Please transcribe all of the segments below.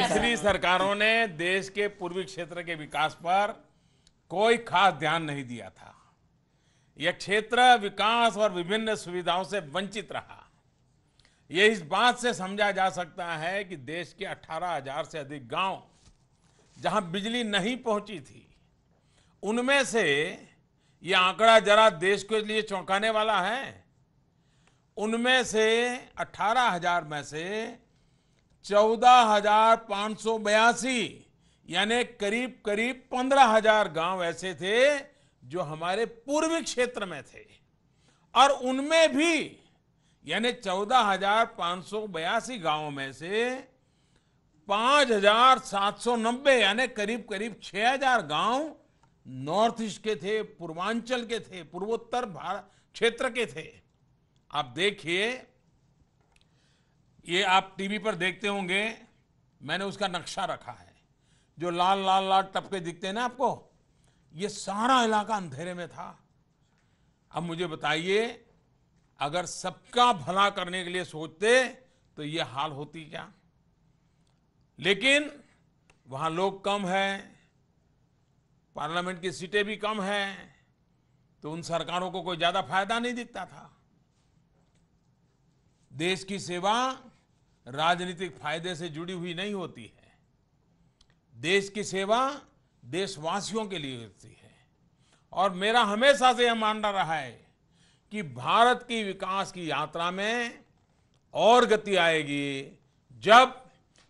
पिछली सरकारों ने देश के पूर्वी क्षेत्र के विकास पर कोई खास ध्यान नहीं दिया था। यह क्षेत्र विकास और विभिन्न सुविधाओं से वंचित रहा। ये इस बात से समझा जा सकता है कि देश के 18,000 से अधिक गांव जहां बिजली नहीं पहुंची थी, उनमें से ये आंकड़ा जरा देश के लिए चौंकाने वाला है। उनमें से 18,000 में से 14,582 यानी करीब करीब 15,000 गांव ऐसे थे जो हमारे पूर्वी क्षेत्र में थे, और उनमें भी यानी 14,582 गांवों में से 5,790 यानी करीब करीब 6,000 गांव नॉर्थ ईस्ट के थे, पूर्वांचल के थे, पूर्वोत्तर भारत क्षेत्र के थे। आप देखिए, ये आप टीवी पर देखते होंगे, मैंने उसका नक्शा रखा है। जो लाल लाल लाल टपके दिखते हैं ना आपको, ये सारा इलाका अंधेरे में था। अब मुझे बताइए, अगर सबका भला करने के लिए सोचते तो ये हाल होती क्या? लेकिन वहाँ लोग कम हैं, पार्लियामेंट की सीटें भी कम हैं, तो उन सरकारों को कोई ज़्यादा फायदा नहीं दिखता था। देश की सेवा राजनीतिक फायदे से जुड़ी हुई नहीं होती है। देश की सेवा देशवासियों के लिए होती है। और मेरा हमेशा से यह मानना रहा है कि भारत की विकास की यात्रा में और गति आएगी जब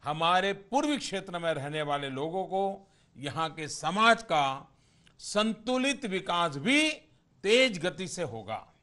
हमारे पूर्वी क्षेत्र में रहने वाले लोगों को, यहाँ के समाज का संतुलित विकास भी तेज गति से होगा।